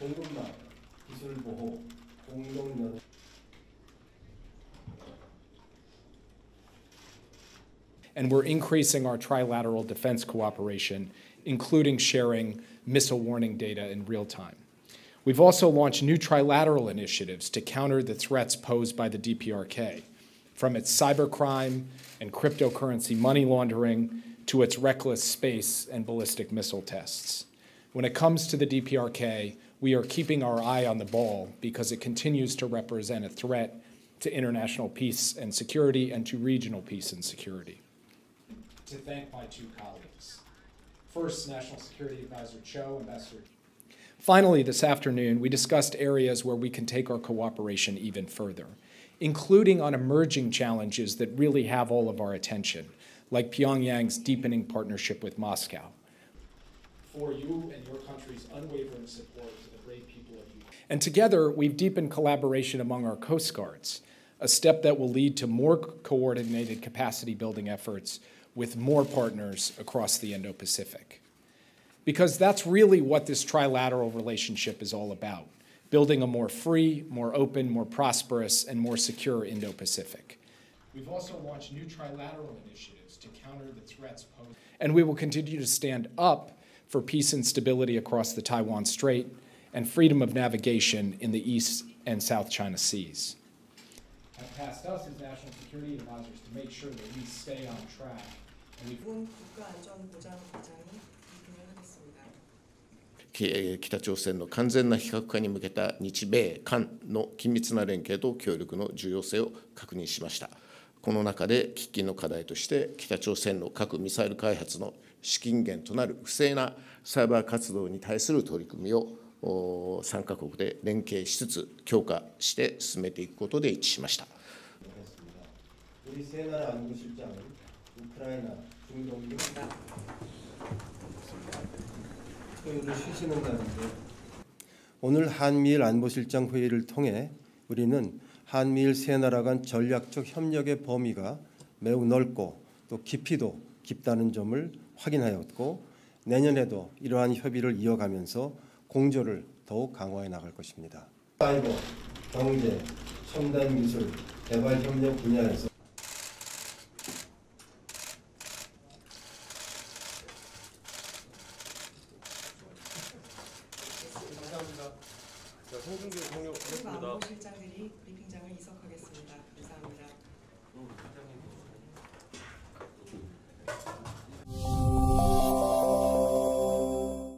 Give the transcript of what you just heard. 공급망, 기술보호, 공동연 And we're increasing our trilateral defense cooperation, including sharing missile warning data in real time. We've also launched new trilateral initiatives to counter the threats posed by the DPRK, from its cybercrime and cryptocurrency money laundering to its reckless space and ballistic missile tests. When it comes to the DPRK, we are keeping our eye on the ball because it continues to represent a threat to international peace and security and to regional peace and security. To thank my two colleagues. First, National Security Advisor Cho, Ambassador. Finally, this afternoon, we discussed areas where we can take our cooperation even further, including on emerging challenges that really have all of our attention, like Pyongyang's deepening partnership with Moscow. For you and your country's unwavering support to the brave people of Ukraine. And together, we've deepened collaboration among our Coast Guards, a step that will lead to more coordinated capacity-building efforts with more partners across the Indo-Pacific. Because that's really what this trilateral relationship is all about, building a more free, more open, more prosperous, and more secure Indo-Pacific. We've also launched new trilateral initiatives to counter the threats posed. And we will continue to stand up for peace and stability across the Taiwan Strait and freedom of navigation in the East and South China Seas. Have tasked us as national security advisors to make sure that we stay on track.北朝鮮の完全な非核化に向けた日米韓の緊密な連携と協力の重要性を確認しました。この中で喫緊の課題として北朝鮮の核・ミサイル開発の資金源となる不正なサイバー活動に対する取り組みを3カ国で連携しつつ強化して進めていくことで一致しました。오늘 한미일 안보실장 회의를 통해 우리는 한미일 세 나라 간 전략적 협력의 범위가 매우 넓고 또 깊이도 깊다는 점을 확인하였고 내년에도 이러한 협의를 이어가면서 공조를 더욱 강화해 나갈 것입니다. 사이버, 경제, 첨단 기술, 개발 협력 분야에서